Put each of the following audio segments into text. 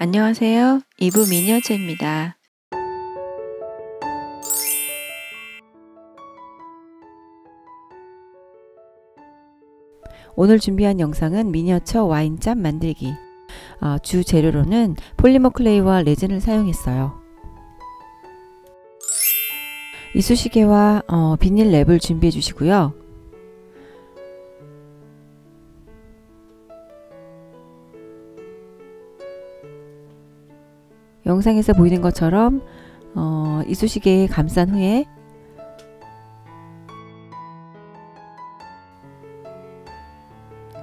안녕하세요. 이브 미니어처입니다. 오늘 준비한 영상은 미니어처 와인잔 만들기. 주 재료로는 폴리머 클레이와 레진을 사용했어요. 이쑤시개와 비닐 랩을 준비해 주시고요. 영상에서 보이는 것처럼 이쑤시개에 감싼 후에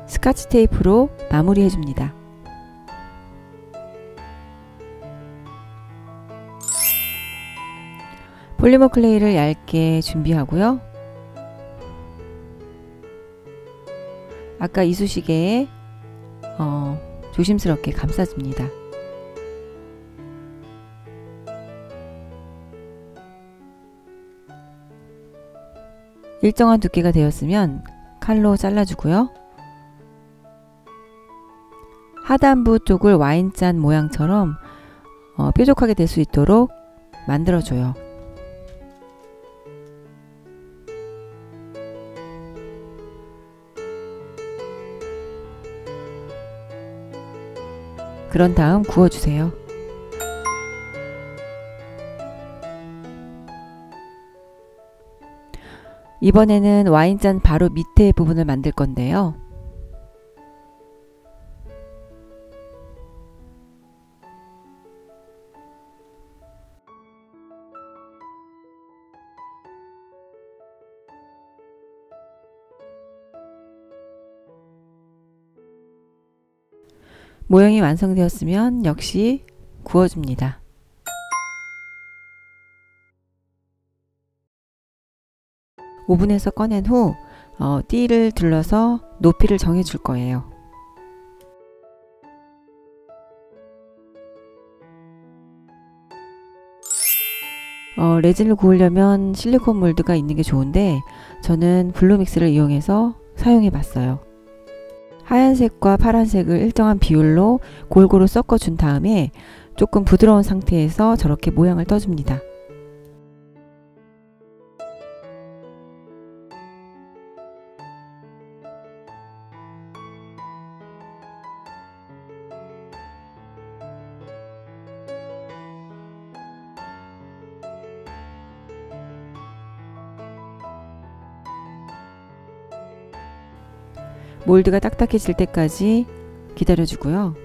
스카치 테이프로 마무리해 줍니다. 폴리머 클레이를 얇게 준비하고요. 아까 이쑤시개에 조심스럽게 감싸줍니다. 일정한 두께가 되었으면 칼로 잘라주고요. 하단부 쪽을 와인잔 모양처럼 뾰족하게 될 수 있도록 만들어줘요. 그런 다음 구워주세요. 이번에는 와인잔 바로 밑에 부분을 만들 건데요. 모양이 완성되었으면 역시 구워줍니다. 오븐에서 꺼낸 후 띠를 둘러서 높이를 정해줄 거예요. 레진을 구우려면 실리콘 몰드가 있는 게 좋은데 저는 블루믹스를 이용해서 사용해봤어요. 하얀색과 파란색을 일정한 비율로 골고루 섞어준 다음에 조금 부드러운 상태에서 저렇게 모양을 떠줍니다. 몰드가 딱딱해질 때까지 기다려주고요.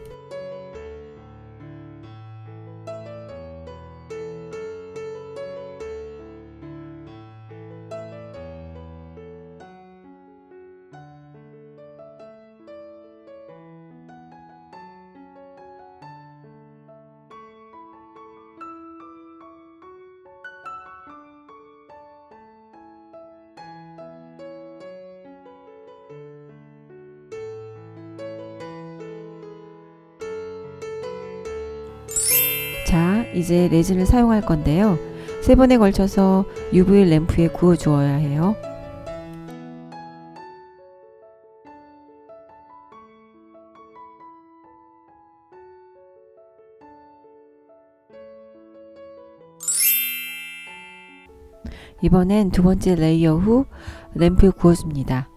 자, 이제 레진을 사용할 건데요. 3번에 걸쳐서 UV 램프에 구워 주어야 해요. 이번엔 두 번째 레이어 후 램프에 구워줍니다.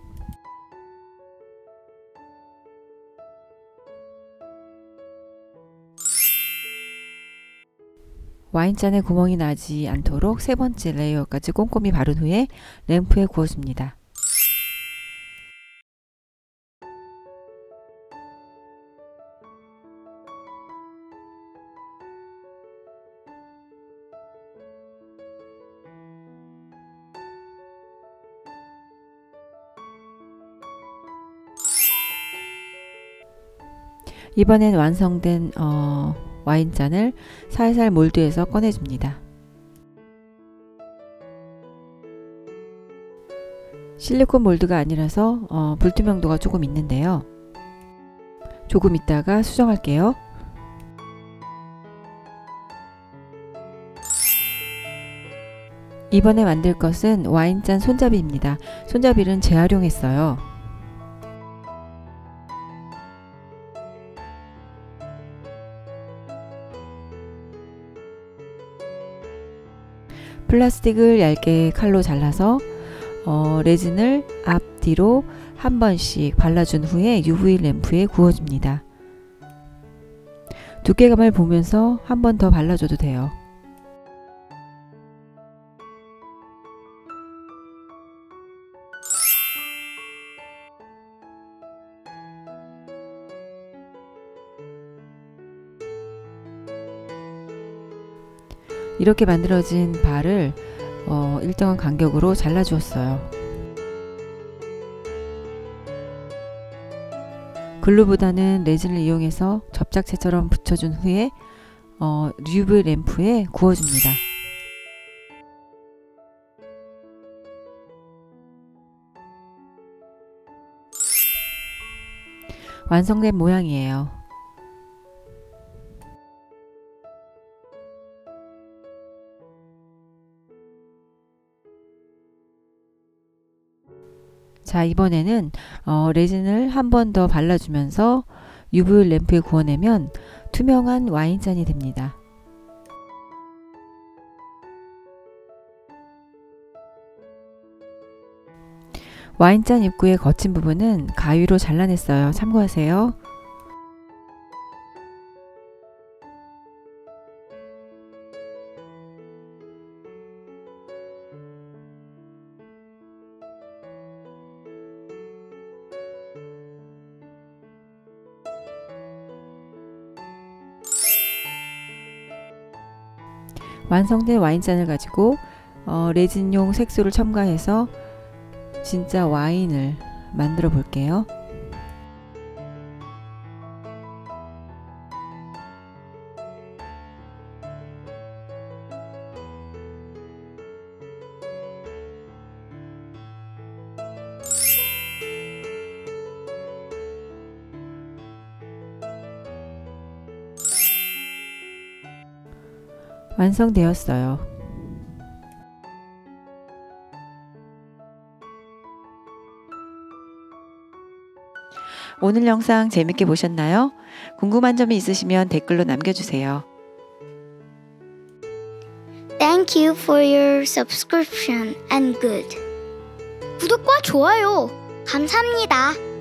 와인잔에 구멍이 나지 않도록 세 번째 레이어까지 꼼꼼히 바른 후에 램프에 구워줍니다. 이번엔 완성된 와인잔을 살살 몰드에서 꺼내줍니다. 실리콘 몰드가 아니라서 불투명도가 조금 있는데요. 조금 있다가 수정할게요. 이번에 만들 것은 와인잔 손잡이입니다. 손잡이는 재활용했어요. 플라스틱을 얇게 칼로 잘라서 레진을 앞뒤로 한 번씩 발라준 후에 UV 램프에 구워줍니다. 두께감을 보면서 한 번 더 발라줘도 돼요. 이렇게 만들어진 발을 일정한 간격으로 잘라주었어요. 글루보다는 레진을 이용해서 접착제처럼 붙여준 후에 UV 램프에 구워줍니다. 완성된 모양이에요. 자, 이번에는 레진을 한 번 더 발라주면서 UV 램프에 구워내면 투명한 와인잔이 됩니다. 와인잔 입구의 거친 부분은 가위로 잘라냈어요. 참고하세요. 완성된 와인잔을 가지고 레진용 색소를 첨가해서 진짜 와인을 만들어 볼게요. 완성되었어요. 오늘 영상 재밌게 보셨나요? 궁금한 점이 있으시면 댓글로 남겨주세요. Thank you for your subscription and good. 구독과 좋아요 감사합니다.